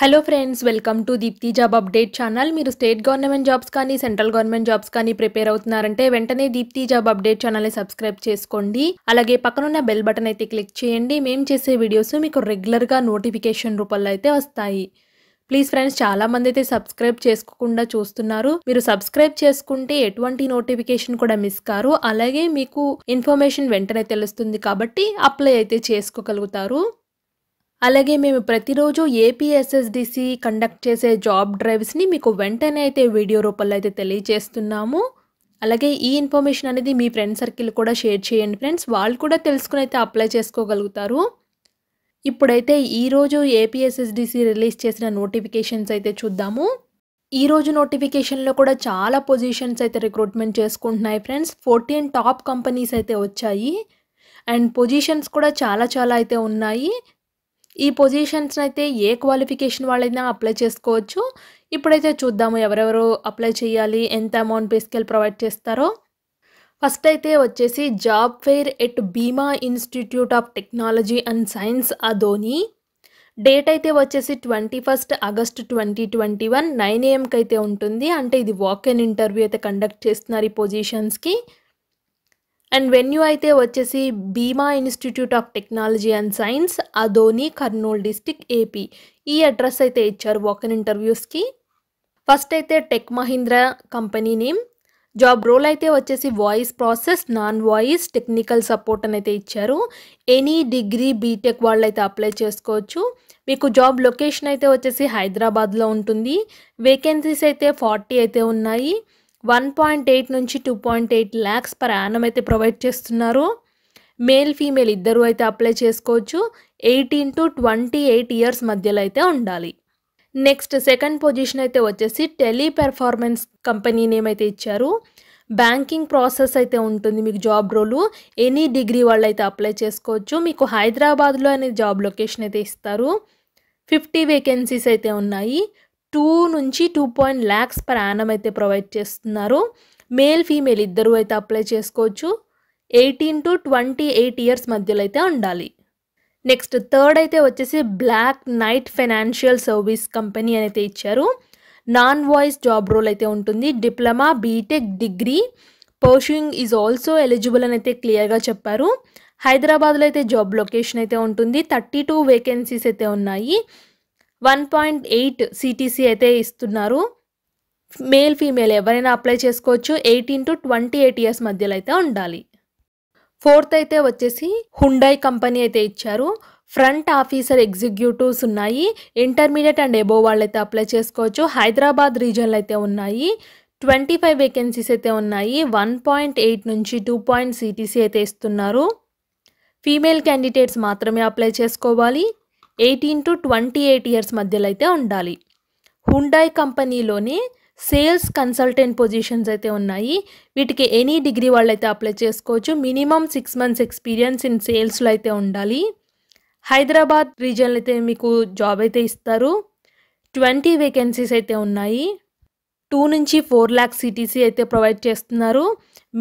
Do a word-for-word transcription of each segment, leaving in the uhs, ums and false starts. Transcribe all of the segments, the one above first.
Hello friends, welcome to Deepti job update channel. మీరు state government jobs కానీ central government jobs కానీ prepare అవుతున్నారంటే వెంటనే దీప్తి జాబ్ అప్డేట్ ఛానల్ని సబ్స్క్రైబ్ చేసుకోండి. అలాగే పక్కనున్న బెల్ బటన్ అయితే క్లిక్ చేయండి. మేము చేసే వీడియోస్ మీకు రెగ్యులర్గా నోటిఫికేషన్ రూపంలో అయితే వస్తాయి. ప్లీజ్ ఫ్రెండ్స్, చాలా మంది అయితే సబ్స్క్రైబ్ చేసుకోకుండా చూస్తున్నారు. మీరు సబ్స్క్రైబ్ చేసుకుంటే ఎటువంటి నోటిఫికేషన్ కూడా మిస్ కారు. అలాగే మీకు ఇన్ఫర్మేషన్ వెంటనే తెలుస్తుంది కాబట్టి అప్లై అయితే చేసుకోగలుగుతారు. అలాగే మేము ప్రతిరోజు ఏపీఎస్ఎస్డిసి కండక్ట్ చేసే జాబ్ డ్రైవ్స్ని మీకు వెంటనే అయితే వీడియో రూపంలో అయితే తెలియజేస్తున్నాము. అలాగే ఈ ఇన్ఫర్మేషన్ అనేది మీ ఫ్రెండ్ సర్కిల్ కూడా షేర్ చేయండి ఫ్రెండ్స్, వాళ్ళు కూడా తెలుసుకుని అయితే అప్లై చేసుకోగలుగుతారు. ఇప్పుడైతే ఈరోజు ఏపీఎస్ఎస్డిసి రిలీజ్ చేసిన నోటిఫికేషన్స్ అయితే చూద్దాము. ఈరోజు నోటిఫికేషన్లో కూడా చాలా పొజిషన్స్ అయితే రిక్రూట్మెంట్ చేసుకుంటున్నాయి ఫ్రెండ్స్. ఫోర్టీన్ టాప్ కంపెనీస్ అయితే వచ్చాయి అండ్ పొజిషన్స్ కూడా చాలా చాలా అయితే ఉన్నాయి. ఈ పొజిషన్స్ అయితే ఏ క్వాలిఫికేషన్ వాళ్ళైనా అప్లై చేసుకోవచ్చు. ఇప్పుడైతే చూద్దాము ఎవరెవరు అప్లై చేయాలి, ఎంత అమౌంట్ పే స్కేల్ ప్రొవైడ్ చేస్తారో. ఫస్ట్ అయితే వచ్చేసి job fair at Bheema institute of technology and science Adoni. Date అయితే వచ్చేసి twenty first August twenty twenty one nine ఏఎంకి అయితే ఉంటుంది. అంటే ఇది వాక్ ఇన్ ఇంటర్వ్యూ అయితే కండక్ట్ చేస్తున్నారు ఈ పొజిషన్స్కి. అండ్ వెన్యూ అయితే వచ్చేసి Bheema institute of technology and science Adoni, Kurnool district, AP. ఈ అడ్రస్ అయితే ఇచ్చారు వాక్ ఇన్ ఇంటర్వ్యూస్కి. ఫస్ట్ అయితే tech Mahindra company name. Job role అయితే వచ్చేసి voice process, non voice, technical support అని అయితే ఇచ్చారు. ఎనీ డిగ్రీ బీటెక్ వాళ్ళు అయితే అప్లై చేసుకోవచ్చు. మీకు జాబ్ లొకేషన్ అయితే వచ్చేసి హైదరాబాద్లో ఉంటుంది. వేకెన్సీస్ అయితే ఫార్టీ అయితే ఉన్నాయి. వన్ పాయింట్ ఎయిట్ నుంచి two point eight lakhs per annum అయితే ప్రొవైడ్ చేస్తున్నారు. మేల్ ఫీమేల్ ఇద్దరు అయితే అప్లై చేసుకోవచ్చు. Eighteen to twenty eight years మధ్యలో అయితే ఉండాలి. నెక్స్ట్ సెకండ్ పొజిషన్ అయితే వచ్చేసి టెలీ పెర్ఫార్మెన్స్ కంపెనీ నేమ్ అయితే ఇచ్చారు. బ్యాంకింగ్ ప్రాసెస్ అయితే ఉంటుంది మీకు జాబ్ రోలు. ఎనీ డిగ్రీ వాళ్ళు అయితే అప్లై చేసుకోవచ్చు. మీకు హైదరాబాద్లో అనేది జాబ్ లొకేషన్ అయితే ఇస్తారు. ఫిఫ్టీ వేకెన్సీస్ అయితే ఉన్నాయి. టూ నుంచి two point lakhs per annum అయితే ప్రొవైడ్ చేస్తున్నారు. మేల్ ఫీమేల్ ఇద్దరు అయితే అప్లై చేసుకోవచ్చు. Eighteen to twenty eight years మధ్యలో అయితే ఉండాలి. నెక్స్ట్ థర్డ్ అయితే వచ్చేసి Black Knight financial service company అయితే ఇచ్చారు. నాన్ వాయిస్ జాబ్ రోల్ అయితే ఉంటుంది. Diploma, BTech, degree pursuing is also eligible అని అయితే క్లియర్గా చెప్పారు. హైదరాబాద్లో అయితే జాబ్ లొకేషన్ అయితే ఉంటుంది. థర్టీ టూ వేకెన్సీస్ అయితే ఉన్నాయి. వన్ పాయింట్ ఎయిట్ సిటీసీ అయితే ఇస్తున్నారు. మేల్ ఫీమేల్ ఎవరైనా అప్లై చేసుకోవచ్చు. Eighteen to twenty eight years మధ్యలో అయితే ఉండాలి. ఫోర్త్ అయితే వచ్చేసి హుండై కంపెనీ అయితే ఇచ్చారు. ఫ్రంట్ ఆఫీసర్ ఎగ్జిక్యూటివ్స్ ఉన్నాయి. ఇంటర్మీడియట్ అండ్ ఎబో వాళ్ళు అయితే అప్లై చేసుకోవచ్చు. హైదరాబాద్ రీజన్లో అయితే ఉన్నాయి. ట్వంటీ ఫైవ్ వేకెన్సీస్ అయితే ఉన్నాయి. వన్ పాయింట్ ఎయిట్ నుంచి టూ పాయింట్ సిటీసీ అయితే ఇస్తున్నారు. ఫీమేల్ క్యాండిడేట్స్ మాత్రమే అప్లై చేసుకోవాలి. Eighteen to twenty eight years మధ్యలో అయితే ఉండాలి. హుండై కంపెనీలోనే సేల్స్ కన్సల్టెంట్ పొజిషన్స్ అయితే ఉన్నాయి. వీటికి ఎనీ డిగ్రీ వాళ్ళు అయితే అప్లై చేసుకోవచ్చు. Minimum six months experience in సేల్స్లో అయితే ఉండాలి. హైదరాబాద్ రీజన్లో అయితే మీకు జాబ్ అయితే ఇస్తారు. ట్వంటీ వేకెన్సీస్ అయితే ఉన్నాయి. టూ నుంచి ఫోర్ ల్యాక్స్ సిటీసీ అయితే ప్రొవైడ్ చేస్తున్నారు.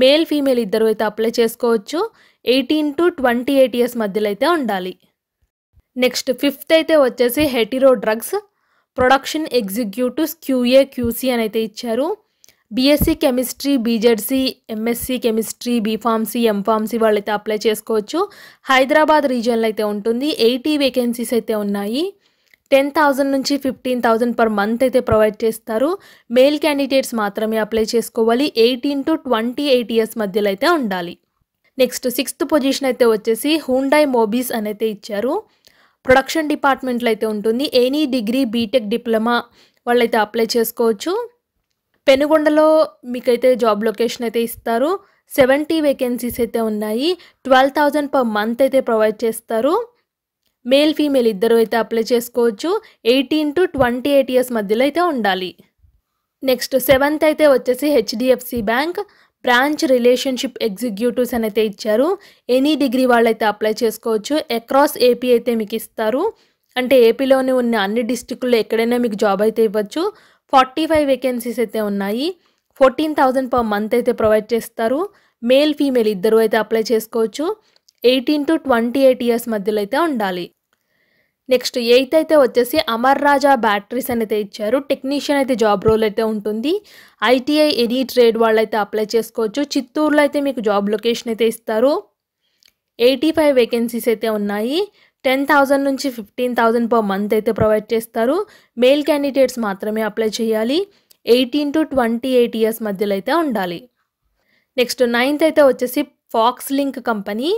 మేల్ ఫీమేల్ ఇద్దరు అయితే అప్లై చేసుకోవచ్చు. Eighteen to twenty eight years మధ్యలో అయితే ఉండాలి. నెక్స్ట్ ఫిఫ్త్ అయితే వచ్చేసి Hetero drugs production executives QA QC అని అయితే ఇచ్చారు. BSc chemistry, BZC, MSc chemistry, B Pharmacy, M Pharmacy వాళ్ళైతే అప్లై చేసుకోవచ్చు. హైదరాబాద్ రీజియన్లో అయితే ఉంటుంది. ఎయిటీ వేకెన్సీస్ అయితే ఉన్నాయి. టెన్ థౌజండ్ నుంచి ఫిఫ్టీన్ థౌజండ్ పర్ మంత్ అయితే ప్రొవైడ్ చేస్తారు. మేల్ క్యాండిడేట్స్ మాత్రమే అప్లై చేసుకోవాలి. Eighteen to twenty eight years మధ్యలో అయితే ఉండాలి. నెక్స్ట్ సిక్స్త్ పొజిషన్ అయితే వచ్చేసి హ్యుండై మోబీస్ అని అయితే ఇచ్చారు. ప్రొడక్షన్ డిపార్ట్మెంట్లో అయితే ఉంటుంది. ఎనీ డిగ్రీ, బీటెక్, డిప్లొమా వాళ్ళైతే అప్లై చేసుకోవచ్చు. పెనుగొండలో మీకైతే జాబ్ లొకేషన్ అయితే ఇస్తారు. సెవెంటీ వేకెన్సీస్ అయితే ఉన్నాయి. ట్వెల్వ్ థౌజండ్ పర్ మంత్ అయితే ప్రొవైడ్ చేస్తారు. మేల్ ఫీమేల్ ఇద్దరు అయితే అప్లై చేసుకోవచ్చు. Eighteen to twenty eight years మధ్యలో అయితే ఉండాలి. నెక్స్ట్ సెవెంత్ అయితే వచ్చేసి HDFC bank branch relationship executives అని అయితే ఇచ్చారు. ఎనీ డిగ్రీ వాళ్ళైతే అప్లై చేసుకోవచ్చు. అక్రాస్ ఏపీ అయితే మీకు ఇస్తారు. అంటే ఏపీలోనే ఉన్న అన్ని డిస్టిక్ల్లో ఎక్కడైనా మీకు జాబ్ అయితే ఇవ్వచ్చు. ఫార్టీ ఫైవ్ వేకెన్సీస్ అయితే ఉన్నాయి. ఫోర్టీన్ థౌజండ్ పర్ మంత్ అయితే ప్రొవైడ్ చేస్తారు. మేల్ ఫీమేల్ ఇద్దరు అయితే అప్లై చేసుకోవచ్చు. Eighteen to twenty eight years మధ్యలో అయితే ఉండాలి. నెక్స్ట్ ఎయిత్ అయితే వచ్చేసి అమర్ రాజా బ్యాటరీస్ అనేది ఇచ్చారు. టెక్నీషియన్ అయితే జాబ్ రోల్ అయితే ఉంటుంది. ఐటీఐ ఎనీ ట్రేడ్ వాళ్ళు అయితే అప్లై చేసుకోవచ్చు. చిత్తూరులో అయితే మీకు జాబ్ లొకేషన్ అయితే ఇస్తారు. ఎయిటీ ఫైవ్ వేకెన్సీస్ అయితే ఉన్నాయి. టెన్ థౌజండ్ నుంచి ఫిఫ్టీన్ థౌజండ్ పర్ మంత్ అయితే ప్రొవైడ్ చేస్తారు. మేల్ క్యాండిడేట్స్ మాత్రమే అప్లై చేయాలి. Eighteen to twenty eight years మధ్యలో అయితే ఉండాలి. నెక్స్ట్ నైన్త్ అయితే వచ్చేసి ఫాక్స్ లింక్ కంపెనీ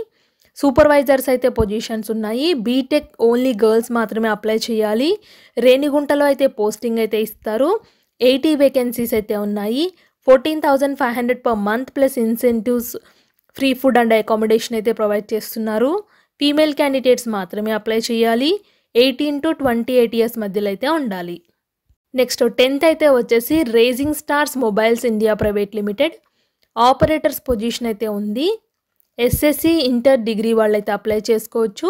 సూపర్వైజర్స్ అయితే పొజిషన్స్ ఉన్నాయి. బీటెక్ ఓన్లీ గర్ల్స్ మాత్రమే అప్లై చేయాలి. రేణిగుంటలో అయితే పోస్టింగ్ అయితే ఇస్తారు. ఎయిటీ వేకెన్సీస్ అయితే ఉన్నాయి. Fourteen thousand five hundred per month plus incentives, free food and accommodation అయితే ప్రొవైడ్ చేస్తున్నారు. ఫీమేల్ క్యాండిడేట్స్ మాత్రమే అప్లై చేయాలి. Eighteen to twenty eight years మధ్యలో అయితే ఉండాలి. నెక్స్ట్ టెన్త్ అయితే వచ్చేసి raising stars mobiles India private limited operators position అయితే ఉంది. ఎస్ఎస్సి ఇంటర్ డిగ్రీ వాళ్ళైతే అప్లై చేసుకోవచ్చు.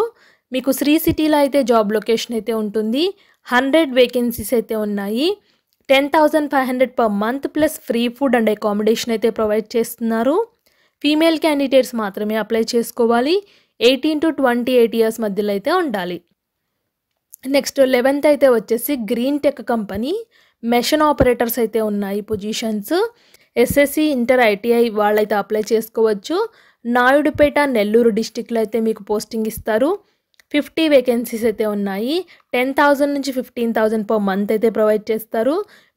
మీకు శ్రీ సిటీలో అయితే జాబ్ లొకేషన్ అయితే ఉంటుంది. హండ్రెడ్ వేకెన్సీస్ అయితే ఉన్నాయి. Ten thousand five hundred per month plus free food and accommodation అయితే ప్రొవైడ్ చేస్తున్నారు. ఫీమేల్ క్యాండిడేట్స్ మాత్రమే అప్లై చేసుకోవాలి. Eighteen to twenty eight years మధ్యలో అయితే ఉండాలి. నెక్స్ట్ లెవెన్త్ అయితే వచ్చేసి green tech company machine operators అయితే ఉన్నాయి పొజిషన్స్. ఎస్ఎస్సి ఇంటర్ ఐటీఐ వాళ్ళైతే అప్లై చేసుకోవచ్చు. నాయుడుపేట నెల్లూరు డిస్టిక్లో అయితే మీకు పోస్టింగ్ ఇస్తారు. ఫిఫ్టీ వేకెన్సీస్ అయితే ఉన్నాయి. టెన్ థౌజండ్ నుంచి ఫిఫ్టీన్ థౌజండ్ పర్ మంత్ అయితే ప్రొవైడ్ చేస్తారు.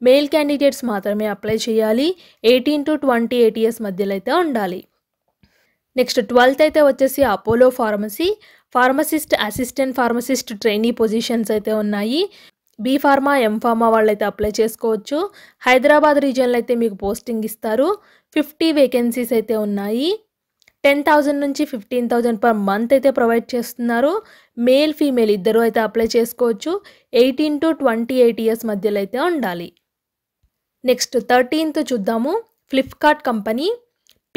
మేల్ క్యాండిడేట్స్ మాత్రమే అప్లై చేయాలి. Eighteen to twenty eight years మధ్యలో అయితే ఉండాలి. నెక్స్ట్ ట్వెల్త్ అయితే వచ్చేసి Apollo pharmacy pharmacist assistant pharmacist trainee positions అయితే ఉన్నాయి. బీ ఫార్మా ఎం ఫార్మా వాళ్ళైతే అప్లై చేసుకోవచ్చు. హైదరాబాద్ రీజియన్లో అయితే మీకు పోస్టింగ్ ఇస్తారు. ఫిఫ్టీ వేకెన్సీస్ అయితే ఉన్నాయి. టెన్ థౌజండ్ నుంచి ఫిఫ్టీన్ థౌజండ్ పర్ మంత్ అయితే ప్రొవైడ్ చేస్తున్నారు. మేల్ ఫీమేల్ ఇద్దరు అయితే అప్లై చేసుకోవచ్చు. Eighteen to twenty eight years మధ్యలో అయితే ఉండాలి. నెక్స్ట్ థర్టీన్త్ చూద్దాము. Flipkart company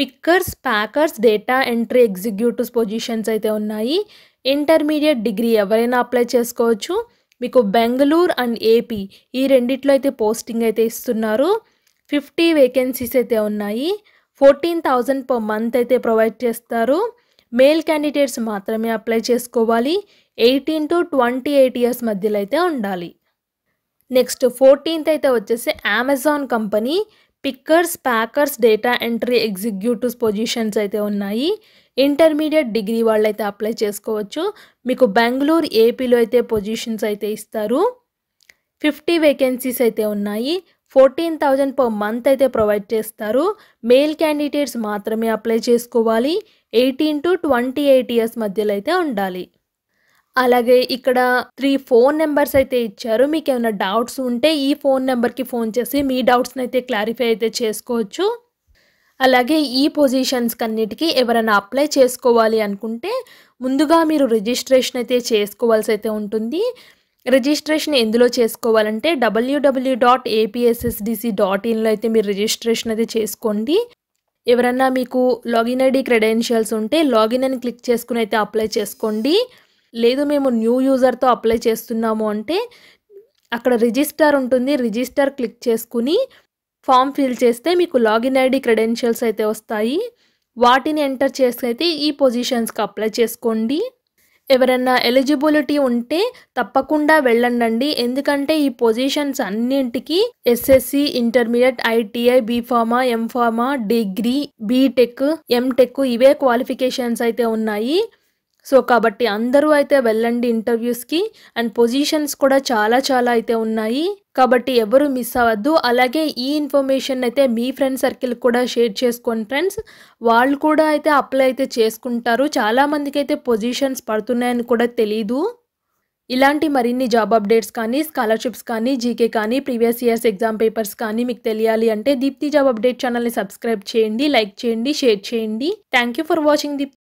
pickers packers data entry executives positions అయితే ఉన్నాయి. ఇంటర్మీడియట్ డిగ్రీ ఎవరైనా అప్లై చేసుకోవచ్చు. మీకు బెంగళూరు అండ్ ఏపీ ఈ రెండిట్లో అయితే పోస్టింగ్ అయితే ఇస్తున్నారు. ఫిఫ్టీ వేకెన్సీస్ అయితే ఉన్నాయి. ఫోర్టీన్ థౌజండ్ పర్ మంత్ అయితే ప్రొవైడ్ చేస్తారు. మేల్ క్యాండిడేట్స్ మాత్రమే అప్లై చేసుకోవాలి. Eighteen to twenty eight years మధ్యలో అయితే ఉండాలి. నెక్స్ట్ ఫోర్టీన్త్ అయితే వచ్చేసి Amazon company pickers packers data entry executives positions అయితే ఉన్నాయి. ఇంటర్మీడియట్ డిగ్రీ వాళ్ళైతే అప్లై చేసుకోవచ్చు. మీకు బెంగళూరు ఏపీలో అయితే పొజిషన్స్ అయితే ఇస్తారు. ఫిఫ్టీ వేకెన్సీస్ అయితే ఉన్నాయి. ఫోర్టీన్ థౌజండ్ పర్ మంత్ అయితే ప్రొవైడ్ చేస్తారు. మేల్ క్యాండిడేట్స్ మాత్రమే అప్లై చేసుకోవాలి. Eighteen to twenty eight years మధ్యలో అయితే ఉండాలి. అలాగే ఇక్కడ త్రీ ఫోన్ నెంబర్స్ అయితే ఇచ్చారు. మీకు ఏమైనా డౌట్స్ ఉంటే ఈ ఫోన్ నెంబర్కి ఫోన్ చేసి మీ డౌట్స్ని అయితే క్లారిఫై అయితే చేసుకోవచ్చు. అలాగే ఈ పొజిషన్స్కి అన్నిటికీ ఎవరైనా అప్లై చేసుకోవాలి అనుకుంటే ముందుగా మీరు రిజిస్ట్రేషన్ అయితే చేసుకోవాల్సి అయితే ఉంటుంది. రిజిస్ట్రేషన్ ఎందులో చేసుకోవాలంటే డబ్ల్యూడబ్ల్యూ డాట్ ఏపీఎస్ఎస్డిసి డాట్ ఇన్లో అయితే మీరు రిజిస్ట్రేషన్ అయితే చేసుకోండి. ఎవరన్నా మీకు లాగిన్ ఐడి క్రెడెన్షియల్స్ ఉంటే లాగిన్ అని క్లిక్ చేసుకుని అయితే అప్లై చేసుకోండి. లేదు మేము న్యూ యూజర్తో అప్లై చేస్తున్నాము అంటే అక్కడ రిజిస్టర్ ఉంటుంది. రిజిస్టర్ క్లిక్ చేసుకుని ఫామ్ ఫిల్ చేస్తే మీకు లాగిన్ ఐడి క్రెడెన్షియల్స్ అయితే వస్తాయి. వాటిని ఎంటర్ చేసి అయితే ఈ పొజిషన్స్కి అప్లై చేసుకోండి. ఎవరైనా ఎలిజిబిలిటీ ఉంటే తప్పకుండా వెళ్ళండి. ఎందుకంటే ఈ పొజిషన్స్ అన్నింటికి SSC intermediate ITI B Pharma MPharm degree BTech MTech ఇవే క్వాలిఫికేషన్స్ అయితే ఉన్నాయి. సో కాబట్టి అందరూ అయితే వెళ్ళండి ఇంటర్వ్యూస్కి. అండ్ పొజిషన్స్ కూడా చాలా చాలా అయితే ఉన్నాయి కాబట్టి ఎవరు మిస్ అవ్వద్దు. అలాగే ఈ ఇన్ఫర్మేషన్ అయితే మీ ఫ్రెండ్ సర్కిల్ కూడా షేర్ చేసుకోండి ఫ్రెండ్స్. వాళ్ళు కూడా అయితే అప్లై అయితే చేసుకుంటారు. చాలామందికి అయితే పొజిషన్స్ పడుతున్నాయని కూడా తెలీదు. ఇలాంటి మరిన్ని జాబ్ అప్డేట్స్ కానీ స్కాలర్షిప్స్ కానీ జీకే కానీ ప్రీవియస్ ఇయర్స్ ఎగ్జామ్ పేపర్స్ కానీ మీకు తెలియాలి అంటే దీప్తి జాబ్ అప్డేట్ ఛానల్ని సబ్స్క్రైబ్ చేయండి, లైక్ చేయండి, షేర్ చేయండి. Thank you for watching Deepti.